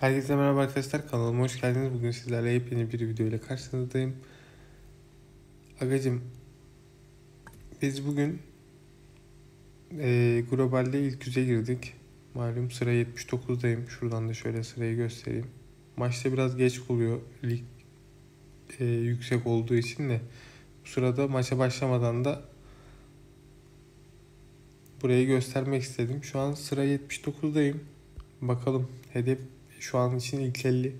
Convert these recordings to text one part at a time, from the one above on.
Herkese merhaba arkadaşlar, kanalıma hoş geldiniz. Bugün sizlerle yepyeni bir video ile karşınızdayım. Agacım, biz bugün globalde ilk 100'e girdik. Malum sıra 79'dayım. Şuradan da şöyle sırayı göstereyim. Maçta biraz geç oluyor lig yüksek olduğu için de. Bu sırada maça başlamadan da burayı göstermek istedim. Şu an sıra 79'dayım. Bakalım, hedef şu an için ilk 50.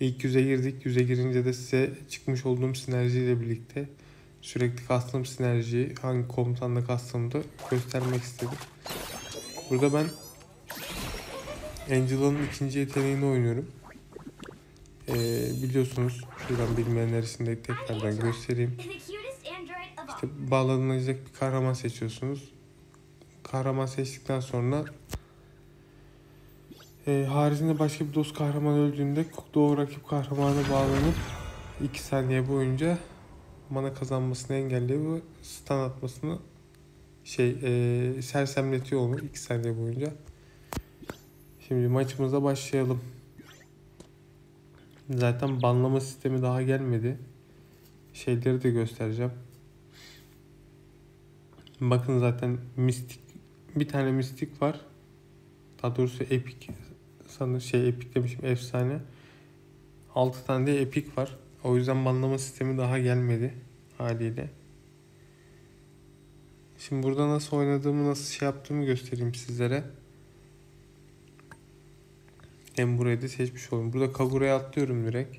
İlk 100'e girdik. 100'e girince de size çıkmış olduğum sinerjiyle birlikte sürekli kastığım sinerjiyi, hangi komutanda kastığımda göstermek istedim. Burada ben Angela'nın ikinci yeteneğini oynuyorum. Biliyorsunuz, şuradan bilmeyenler için de tekrardan göstereyim. İşte bağlanılacak bir kahraman seçiyorsunuz. Kahraman seçtikten sonra haricinde başka bir dost kahraman öldüğünde doğru rakip kahramana bağlanıp 2 saniye boyunca mana kazanmasını engelliyor ve stun atmasını sersemletiyor onu 2 saniye boyunca. Şimdi maçımıza başlayalım. Zaten banlama sistemi daha gelmedi. Şeyleri de göstereceğim. Bakın zaten Mystic, bir tane Mystic var. Daha doğrusu Epic. Sanırım Epic demişim, efsane. 6 tane de Epic var. O yüzden banlama sistemi daha gelmedi haliyle. Şimdi burada nasıl oynadığımı, nasıl yaptığımı göstereyim sizlere. Hem burayı da seçmiş olayım. Burada Kagura'ya atlıyorum direkt.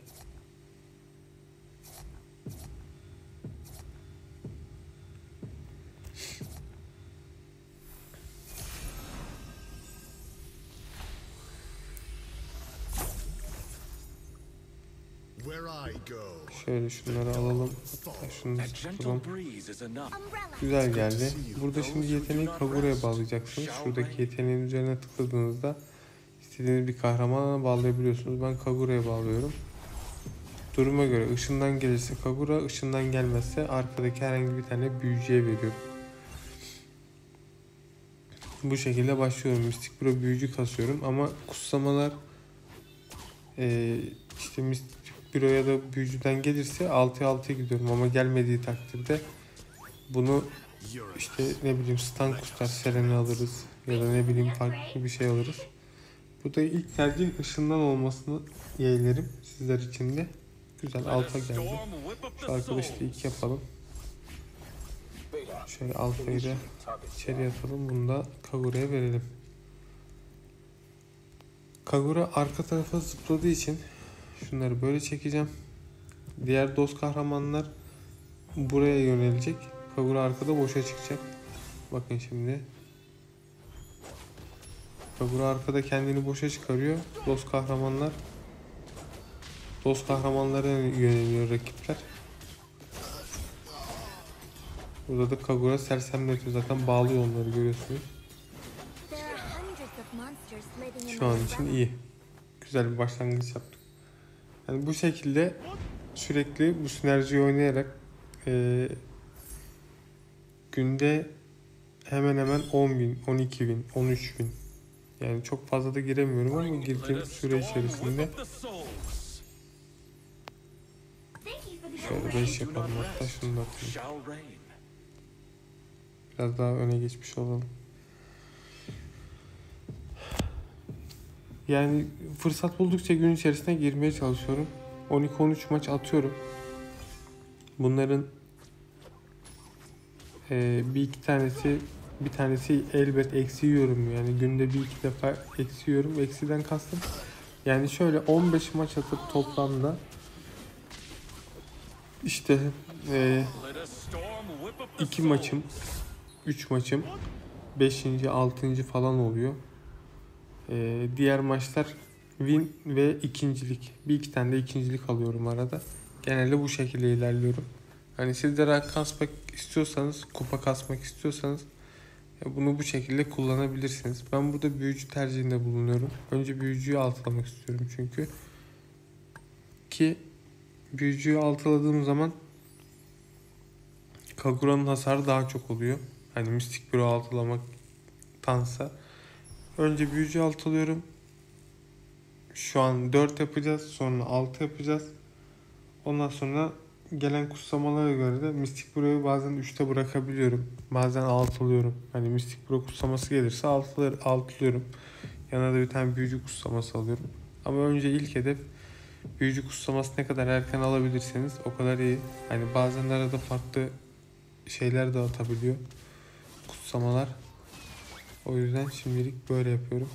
Şöyle şunları alalım. Şunu da tutalım. Güzel geldi. Burada şimdi yeteneği Kagura'ya bağlayacaksınız. Şuradaki yeteneğin üzerine tıkladığınızda istediğiniz bir kahramana bağlayabiliyorsunuz. Ben Kagura'ya bağlıyorum. Duruma göre ışından gelirse Kagura, ışından gelmezse arkadaki herhangi bir tane büyücüye veriyorum. Bu şekilde başlıyorum. Mystic Bro büyücü kasıyorum ama kutsamalar işte Mystic Büroya da büyücüden gelirse 6'ya 6'ya gidiyorum ama gelmediği takdirde bunu işte ne bileyim stun kustar Selena alırız ya da ne bileyim farklı bir şey alırız. Bu da ilk tercih ışından olmasını yeğlerim sizler için de. Güzel, alta geldi. Şu arkadaşı da 2 yapalım. Şöyle altayı da içeriye atalım. Bunu da Kagura'ya verelim. Kagura arka tarafa zıpladığı için şunları böyle çekeceğim. Diğer dost kahramanlar buraya yönelecek. Kagura arkada boşa çıkacak. Bakın şimdi. Kagura arkada kendini boşa çıkarıyor. Dost kahramanlara yöneliyor rakipler. Burada da Kagura sersemletiyor. Zaten bağlıyor onları, görüyorsunuz. Şu an için iyi. Güzel bir başlangıç yaptık. Yani bu şekilde sürekli bu sinerjiyi oynayarak günde hemen hemen 10.000, 12.000, 13.000, yani çok fazla da giremiyorum ama girdiğim süre içerisinde şöyle 5 yapalım, hatta şunu da atayım. Biraz daha öne geçmiş olalım. Yani fırsat buldukça gün içerisine girmeye çalışıyorum. 12-13 maç atıyorum. Bunların bir tanesi elbet eksi yiyorum. Yani günde 1-2 defa eksi yiyorum. Eksiden kastım, yani şöyle 15 maç atıp toplamda işte 2 maçım, 3 maçım 5. 6. falan oluyor. Diğer maçlar win ve ikincilik. 1-2 tane de ikincilik alıyorum arada. Genelde bu şekilde ilerliyorum. Hani siz de rank kasmak istiyorsanız, kupa kasmak istiyorsanız bunu bu şekilde kullanabilirsiniz. Ben burada büyücü tercihinde bulunuyorum. Önce büyücüyü altalamak istiyorum çünkü. Ki büyücüyü altaladığım zaman Kagura'nın hasarı daha çok oluyor. Hani Mystic Bro altalamaktansa. Önce büyücü altalıyorum. Şu an 4 yapacağız. Sonra 6 yapacağız. Ondan sonra gelen kutsamalara göre de Mystic Bro'yu bazen 3'te bırakabiliyorum. Bazen 6 alıyorum. Hani Mystic Bro kutsaması gelirse 6 alıyorum. Yanına da bir tane büyücü kutsaması alıyorum. Ama önce ilk hedef büyücü kutsaması ne kadar erken alabilirseniz o kadar iyi. Hani bazen arada farklı şeyler de atabiliyor kutsamalar. O yüzden şimdilik böyle yapıyorum.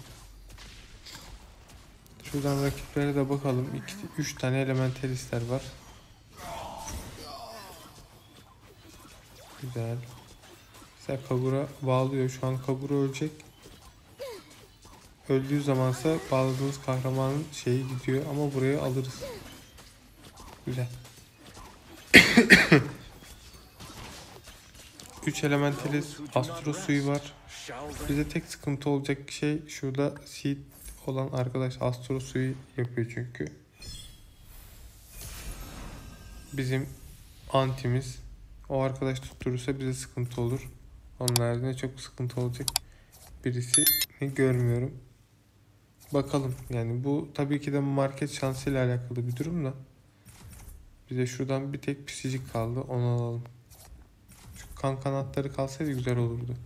Şuradan rakiplere de bakalım. 3 tane elementalistler var. Güzel. Mesela Kagura bağlıyor. Şu an Kagura ölecek. Öldüğü zamansa bağladığınız kahramanın şeyi gidiyor. Ama burayı alırız. Güzel. 3 elementalist astro suyu var. Bize tek sıkıntı olacak şey şurada seed olan arkadaş astro suyu yapıyor çünkü. Bizim antimiz. O arkadaş tutturursa bize sıkıntı olur. Onun haricinde çok sıkıntı olacak birisini görmüyorum. Bakalım yani bu tabii ki de market şansıyla alakalı bir durum da. Bize şuradan bir tek pisicik kaldı, onu alalım. Şu kan kanatları kalsaydı güzel olurdu.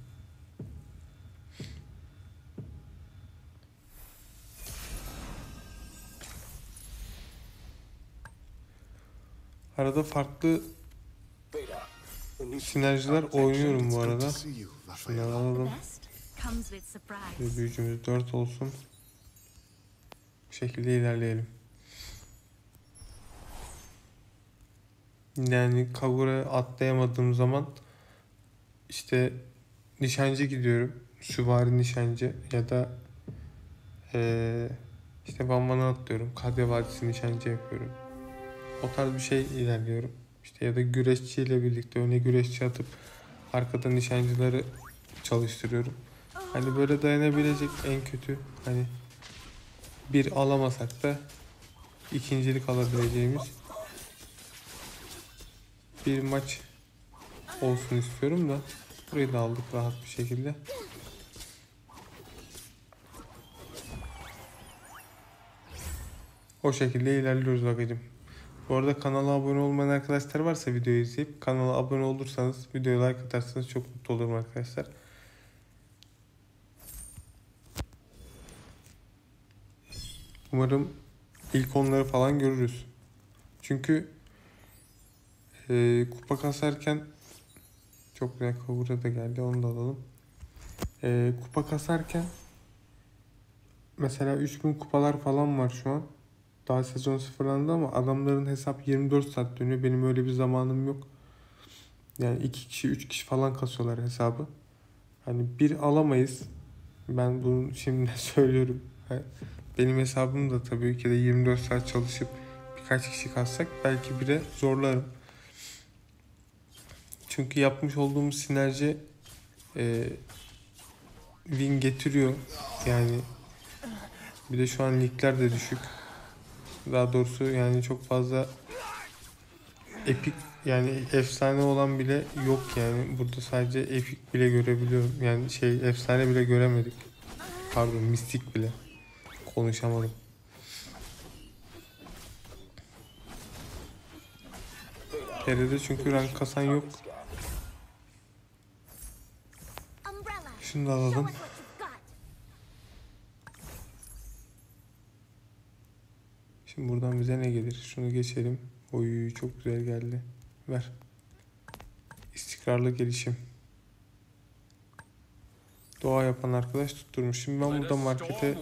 Arada farklı sinerjiler oynuyorum bu arada. Şunları alalım. Büyücümüz 4 olsun. Bu şekilde ilerleyelim. Yani Kagura'ya atlayamadığım zaman işte nişancı gidiyorum. Süvari nişancı ya da işte Vanvan'a atlıyorum. Kadya Vadisi nişancı yapıyorum. O tarz bir şey ilerliyorum. İşte ya da güreşçiyle birlikte öne güreşçi atıp arkada nişancıları çalıştırıyorum. Hani böyle dayanabilecek en kötü hani bir alamasak da ikincilik alabileceğimiz bir maç olsun istiyorum da burayı da aldık rahat bir şekilde. O şekilde ilerliyoruz bakacığım. Bu arada kanala abone olmayan arkadaşlar varsa videoyu izleyip kanala abone olursanız, videoya like atarsanız çok mutlu olurum arkadaşlar. Umarım ilk onları falan görürüz. Çünkü kupa kasarken çok güzel Kagura da geldi, onu da alalım. Kupa kasarken mesela 3000 kupalar falan var şu an. Daha sezon sıfırlandı ama adamların hesap 24 saat dönüyor. Benim öyle bir zamanım yok. Yani 2 kişi 3 kişi falan kasıyorlar hesabı. Hani bir alamayız. Ben bunu şimdiden söylüyorum. Benim hesabım da tabii ki de 24 saat çalışıp birkaç kişi kassak belki bire zorlarım. Çünkü yapmış olduğumuz sinerji win getiriyor. Yani bir de şu an ligler de düşük. Daha doğrusu yani çok fazla epik yani efsane olan bile yok yani. Burada sadece epik bile görebiliyorum. Yani efsane bile göremedik. Pardon, mistik bile. Konuşamadım. Geride çünkü rank kasan yok. Şunu da alalım. Şimdi buradan bize ne gelir? Şunu geçelim. Oy çok güzel geldi. Ver. İstikrarlı gelişim. Doğa yapan arkadaş tutturmuş. Şimdi ben burada markete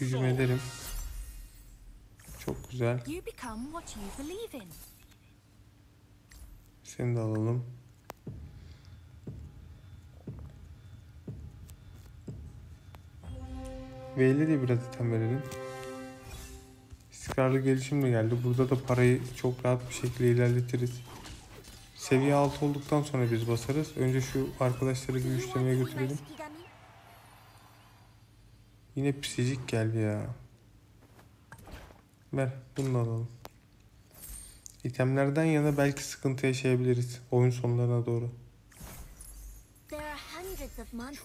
hücum ederim. Çok güzel. Seni de alalım. V'li de biraz item verelim. İstikrarlı gelişimle geldi. Burada da parayı çok rahat bir şekilde ilerletiriz. Seviye 6 olduktan sonra biz basarız. Önce şu arkadaşları güçlemeye götürelim. Yine psicik geldi ya. Ver bunu alalım. İtemlerden yana belki sıkıntı yaşayabiliriz oyun sonlarına doğru.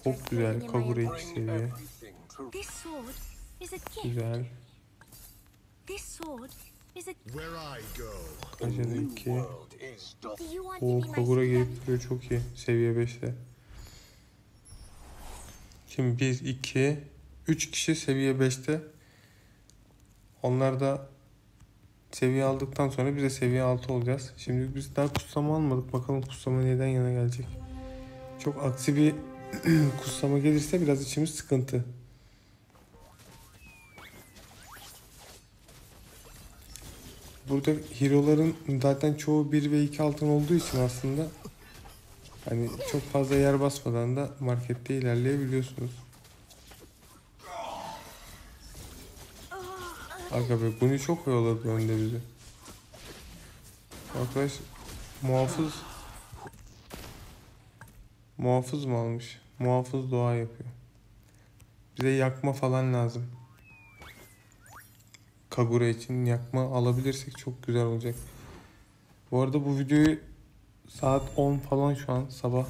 Çok güzel Kagura 2 seviye. Güzel. This sword is a where I go. Kaçadaki. O Kagura gelip duruyor, çok iyi. Seviye 5'te. Şimdi 1 2 3 kişi seviye 5'te. Onlar da seviye aldıktan sonra biz de seviye 6 olacağız. Şimdi biz daha kutsama almadık. Bakalım kutsama neden yana gelecek. Çok aksi bir kutsama gelirse biraz içimiz sıkıntı. Burada hero'ların zaten çoğu 1 ve 2 altın olduğu için aslında hani çok fazla yer basmadan da markette ilerleyebiliyorsunuz. Aga be, bunu çok oyaladı önde bizi. Arkadaş muhafız mı almış? Muhafız dua yapıyor. Bize yakma falan lazım. Kagura için yakma alabilirsek çok güzel olacak. Bu arada bu videoyu saat 10 falan şu an sabah.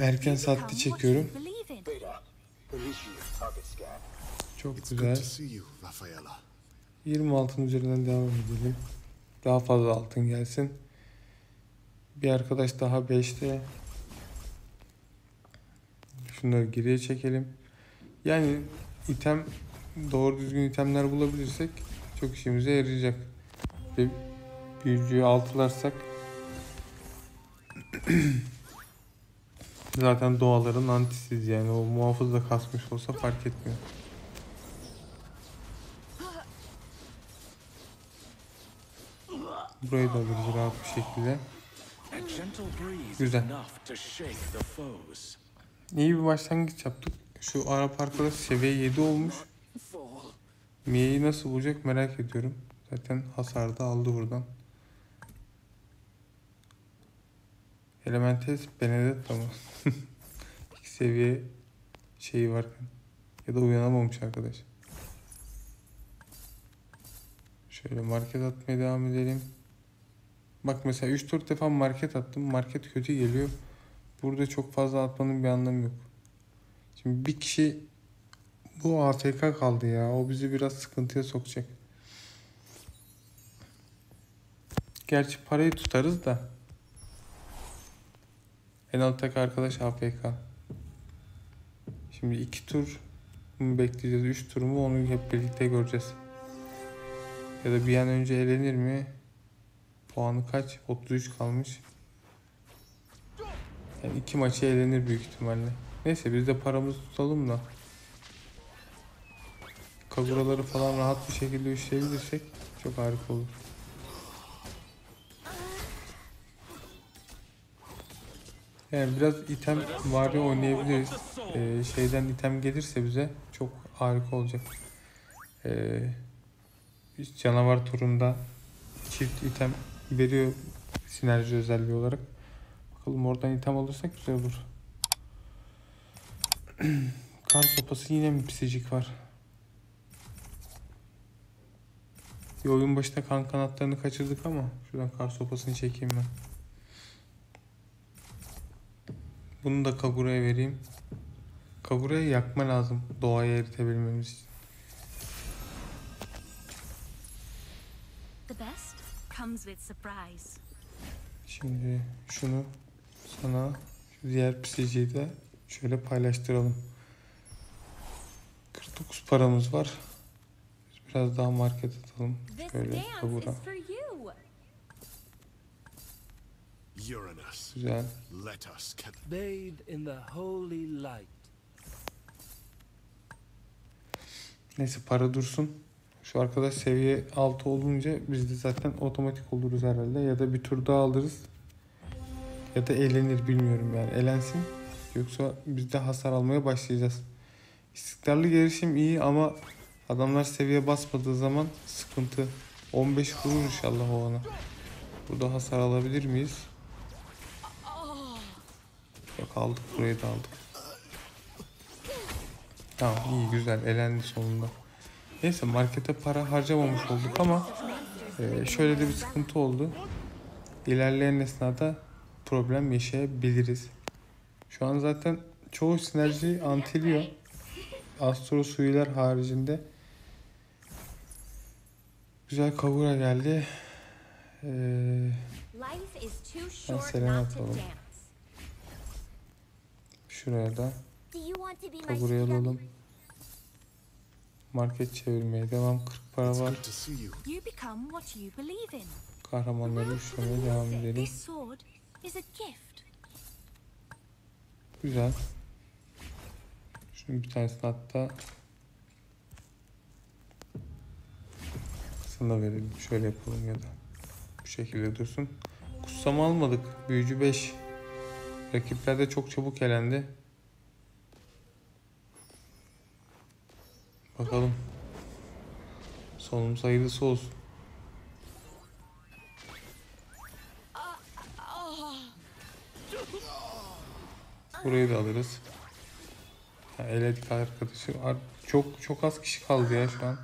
Erken saatte çekiyorum. Çok güzel. 20 altın üzerinden devam edelim. Daha fazla altın gelsin. Bir arkadaş daha 5'te. Şunları geriye çekelim. Yani item, doğru düzgün itemler bulabilirsek çok işimize yarayacak. Ve büyücüyü altılarsak zaten doğaların antisiz, yani o muhafız da kasmış olsa fark etmiyor. Burayı da alırız rahat bir şekilde. Güzel. İyi bir başlangıç yaptık. Şu Arap arkadaş seviye 7 olmuş. Mia'yı nasıl bulacak merak ediyorum. Zaten hasarda aldı buradan. Elementes Benedetta mı? İki seviye şeyi varken. Ya da uyanamamış arkadaş. Şöyle market atmaya devam edelim. Bak mesela 3-4 defa market attım. Market kötü geliyor. Burada çok fazla atmanın bir anlamı yok. Şimdi bir kişi bu AFK kaldı ya. O bizi biraz sıkıntıya sokacak. Gerçi parayı tutarız da. En alttaki arkadaş AFK. Şimdi 2 tur mu bekleyeceğiz? 3 tur mu? Onu hep birlikte göreceğiz. Ya da bir an önce elenir mi? Puanı kaç? 33 kalmış. Yani 2 maçı elenir büyük ihtimalle. Neyse biz de paramızı tutalım da. Kaguraları falan rahat bir şekilde işleyebilirsek çok harika olur. Yani biraz item vari oynayabiliriz. Şeyden item gelirse bize çok harika olacak. Canavar turunda çift item veriyor sinerji özelliği olarak. Bakalım oradan item alırsak güzel olur. Kar sopası yine mi pisicik var? Bir oyun başında kan kanatlarını kaçırdık ama şuradan kar sopasını çekeyim ben. Bunu da Kagura'ya vereyim. Kagura'ya yakma lazım doğaya eritebilmemiz için. Şimdi şunu sana, şu diğer pisiciyi de şöyle paylaştıralım. 49 paramız var. Biraz daha market atalım. Şöyle Kagura. Güzel. Neyse para dursun. Şu arkadaş seviye 6 olunca biz de zaten otomatik oluruz herhalde. Ya da bir tur daha alırız. Ya da elenir, bilmiyorum yani. Elensin. Yoksa biz de hasar almaya başlayacağız. İstikrarlı gelişim iyi ama adamlar seviye basmadığı zaman sıkıntı. 15 vurur inşallah o ona. Burada hasar alabilir miyiz? Yok, aldık, burayı da aldık. Tamam, iyi, güzel, elendi sonunda. Neyse markete para harcamamış olduk ama şöyle de bir sıkıntı oldu. İlerleyen esnada problem yaşayabiliriz. Şu an zaten çoğu sinerji antiliyor. Astro suyular haricinde. Güzel Kagura geldi. Ben Selena atalım. Şuraya da Kagura'ya alalım. Market çevirmeye devam. 40 para var. Kahramanları uçurmaya devam edelim. Güzel. Şunun bir tanesini hatta kısmına verelim. Şöyle yapalım ya da bu şekilde dursun. Kutsama almadık. Büyücü 5. Rakipler de çok çabuk elendi. Bakalım. Sonumuz hayırlısı olsun. Burayı da alırız. Yani eledik arkadaşı. Çok az kişi kaldı ya şu an.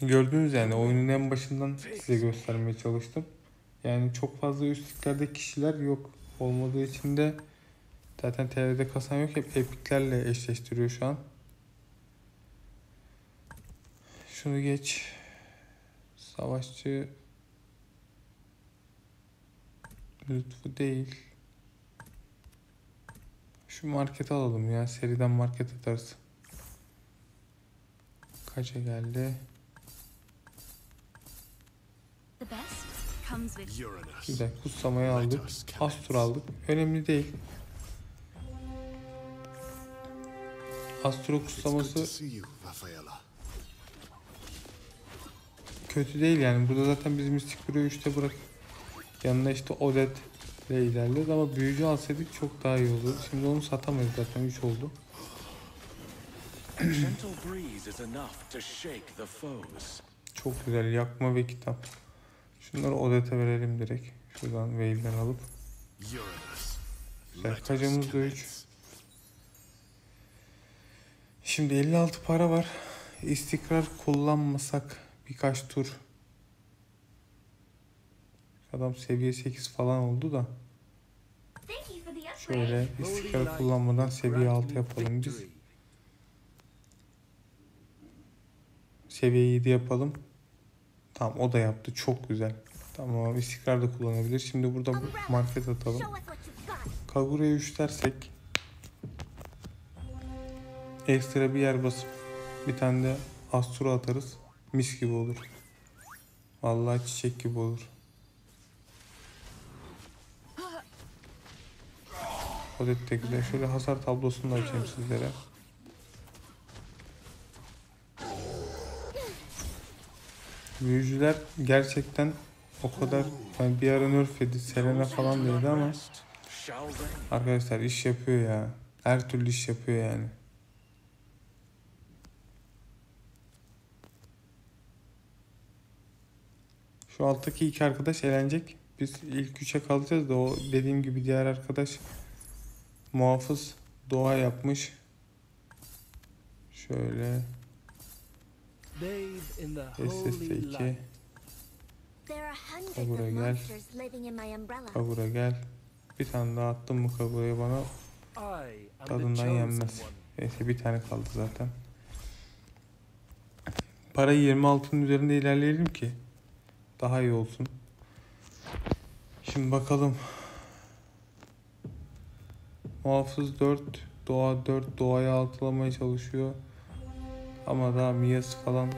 Gördünüz yani oyunun en başından size göstermeye çalıştım. Yani çok fazla üstlüklerde kişiler yok. Olmadığı için de zaten TR'de kasan yok. Hep epiklerle eşleştiriyor şu an. Şunu geç. Savaşçı lütfu değil. Şu markete alalım ya. Seriden market atarız. Kaça geldi? Güzel. Kutsamayı aldık. Astur aldık. Önemli değil. Astro kutsaması kötü değil yani. Burada zaten biz Mystic Bro'yu 3'te bırakıp yanına işte Odette ile ilerliyoruz ama büyücü alsaydık çok daha iyi olurdu. Şimdi onu satamayız zaten 3 oldu. Çok güzel yakma ve kitap. Şunları Odette'e verelim direkt. Şuradan Veil'den alıp. Serkacımız da 3. Şimdi 56 para var. İstikrar kullanmasak birkaç tur. Adam seviye 8 falan oldu da. Şöyle istikrar kullanmadan seviye 6 yapalım biz. Seviye 7 yapalım. Tamam o da yaptı. Çok güzel. Tamam istikrar da kullanabilir. Şimdi burada market atalım. Kagura'ya 3 dersek. Ekstra bir yer basıp bir tane de astro atarız. Mis gibi olur. Vallahi çiçek gibi olur. Odettekiler. Şöyle hasar tablosunu da açayım sizlere. Büyücüler gerçekten o kadar yani bir ara nerf edildi. Selena falan dedi ama arkadaşlar iş yapıyor ya. Her türlü iş yapıyor yani. Şu alttaki iki arkadaş elenecek. Biz ilk 3'e kalacağız da o dediğim gibi diğer arkadaş muhafız doğa yapmış. Şöyle. SS2. Kagura gel. Kagura gel. Bir tane daha attım mı Kagura'ya bana tadından yenmez. Neyse bir tane kaldı zaten. Parayı 26'nın üzerinde ilerleyelim ki. Daha iyi olsun. Şimdi bakalım. Muhafız 4, doğa 4, doğayı altılamaya çalışıyor. Ama daha Miyas falan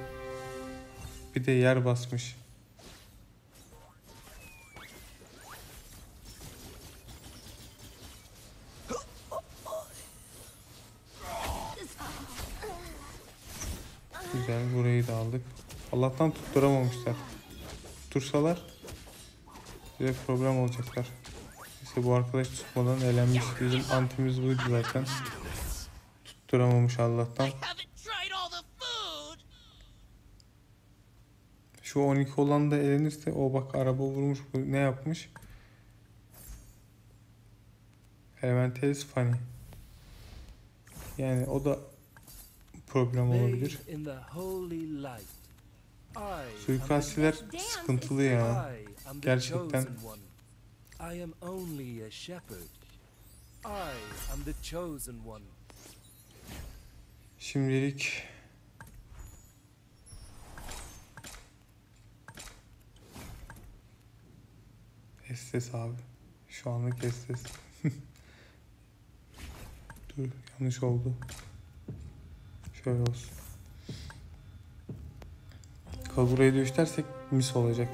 bir de yer basmış. Güzel burayı da aldık. Allah'tan tutturamamışlar. Dursalar bir problem olacaklar. İşte bu arkadaş tutmadan elenmiş. Bizim antimiz buydu zaten. Tutturamamış Allah'tan. Şu 12 olan da elenirse o bak araba vurmuş. Ne yapmış? Elementalis funny. Yani o da problem olabilir. Suikastçiler sıkıntılı ya. Gerçekten. Şimdilik Estes abi. Şu anlık Estes. Dur, yanlış oldu. Şöyle olsun. Kagura'yı dövüşlersek mis olacak.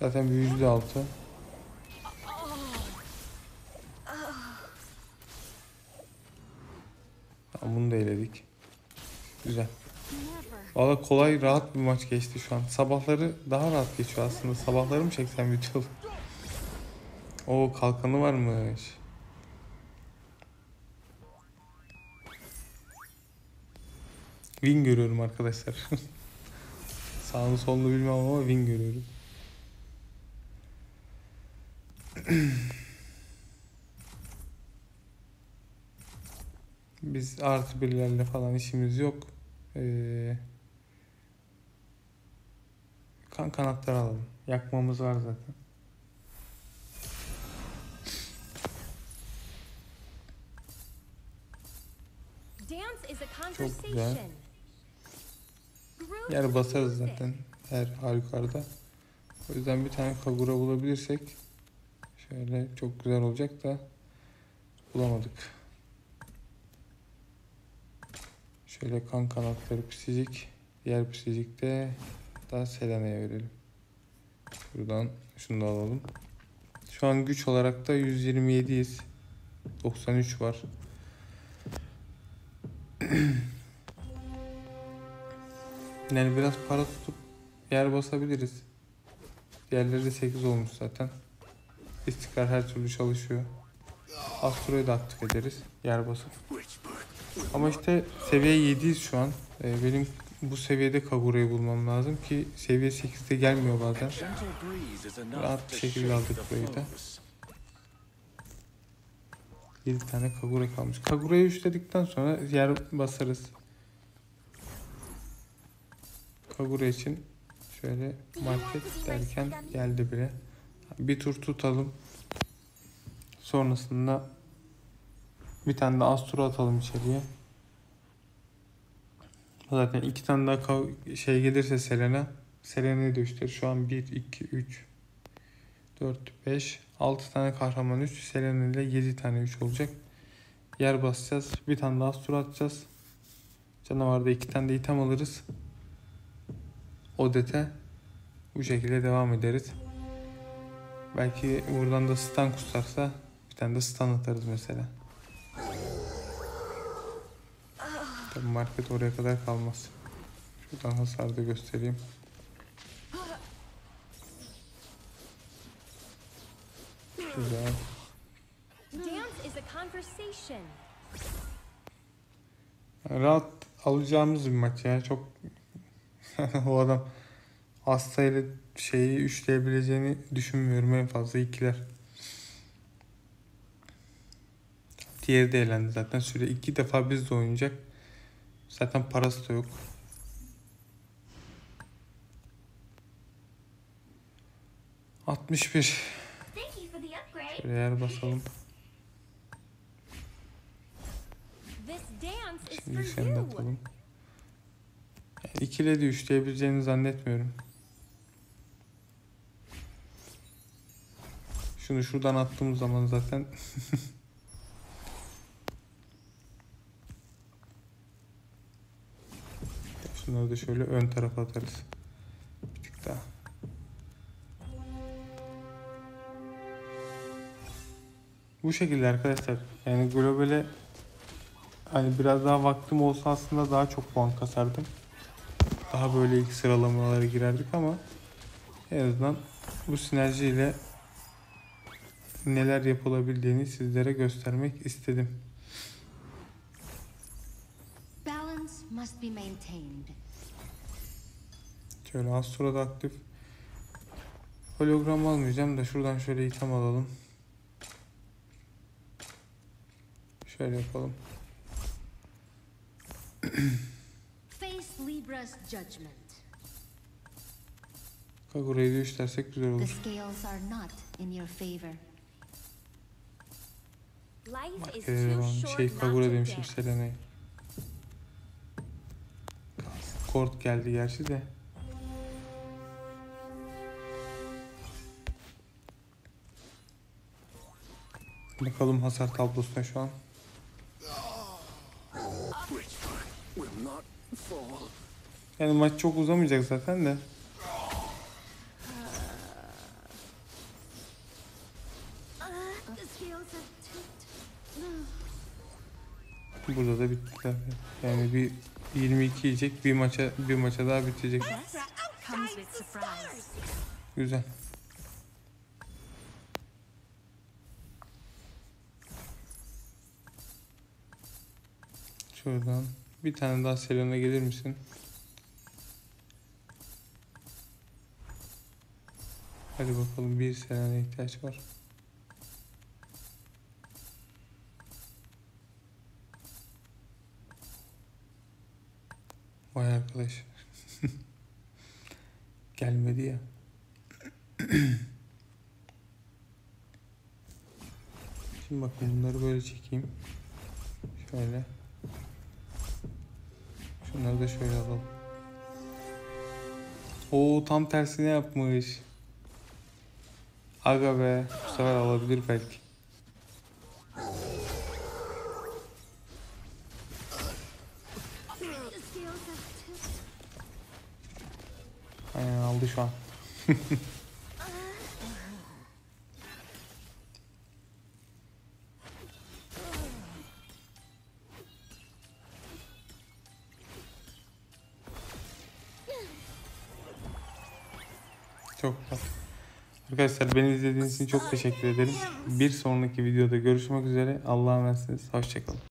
Zaten bir %6. Tamam, bunu da eledik. Güzel. Valla kolay, rahat bir maç geçti şu an. Sabahları daha rahat geçiyor aslında. Sabahları mı çeksem YouTube? Oo, kalkanı varmış. Win görüyorum arkadaşlar. Sağını solunu bilmem ama win görüyorum. Biz artı birlerle falan işimiz yok. Kanatları alalım. Yakmamız var zaten. Çok güzel. Yer basarız zaten her halükarda. O yüzden bir tane Kagura bulabilirsek şöyle çok güzel olacak da bulamadık. Şöyle kan kanatları psicik, diğer psicik de daha Selena'ya verelim. Buradan şunu da alalım. Şu an güç olarak da 127'yiz. 93 var. Yani biraz para tutup yer basabiliriz. Diğerleri de 8 olmuş zaten. İstikrar her türlü çalışıyor. Astro'yu da aktif ederiz yer basıp. Ama işte seviye 7'yiz şu an. Benim bu seviyede Kagura'yı bulmam lazım ki seviye 8'de gelmiyor bazen. Rahat bir şekilde aldık burayı da. 7 tane Kagura kalmış. Kagura'yı üçledikten sonra yer basarız. Kagura için şöyle market derken geldi bile. Bir tur tutalım. Sonrasında bir tane de Astro atalım içeriye. Zaten iki tane daha şey gelirse Selena. Selena'yı dövüştür. Şu an 1, 2, 3, 4, 5, 6 tane kahraman 3. Selena ile 7 tane 3 olacak. Yer basacağız. Bir tane daha Astro atacağız. Canavarda 2 tane de item alırız. Odette. Bu şekilde devam ederiz. Belki buradan da stun kusarsa bir tane de stun atarız mesela. Tabii market oraya kadar kalmaz. Şuradan hasarı da göstereyim. Güzel. Rahat alacağımız bir maç ya. Çok o adam hasta ile şeyi üçleyebileceğini düşünmüyorum, en fazla ikiler. Diğeri de elendi zaten, süre iki defa biz de oynayacak. Zaten parası da yok. %61. Şöyle yer basalım. Şimdi seni de atalım. Yani ikile de üçleyebileceğini zannetmiyorum. Şunu şuradan attığımız zaman zaten şunları da şöyle ön tarafa atarız. Bir tık daha. Bu şekilde arkadaşlar. Yani globale hani biraz daha vaktim olsa aslında daha çok puan kasardım. Daha böyle ilk sıralamalara girerdik ama en azından bu sinerjiyle neler yapılabildiğini sizlere göstermek istedim. Şöyle Astro'da aktif. Hologram almayacağım da şuradan şöyle item alalım. Şöyle yapalım. Bak orayı güçlersek güzel olur. Bak Kagura demişim Selena'ya. Kort geldi gerçi de. Bakalım hasar tablosuna şu an. Yani maç çok uzamayacak zaten de. Burada da bittiler. Yani bir 22 yiyecek, bir maça daha bitecek. Güzel. Şuradan bir tane daha Selena gelir misin? Hadi bakalım, bir Selena'ya ihtiyaç var. Vay arkadaş. Gelmedi ya. Şimdi bakın, bunları böyle çekeyim. Şöyle. Şunları da şöyle alalım. Oo, tam tersine yapmış. Aga be, bu sefer alabilir belki. Aynen, aldı şu an. Çok güzel. Arkadaşlar, beni izlediğiniz için çok teşekkür ederim. Bir sonraki videoda görüşmek üzere. Allah'a emanetsiniz. Hoşçakalın.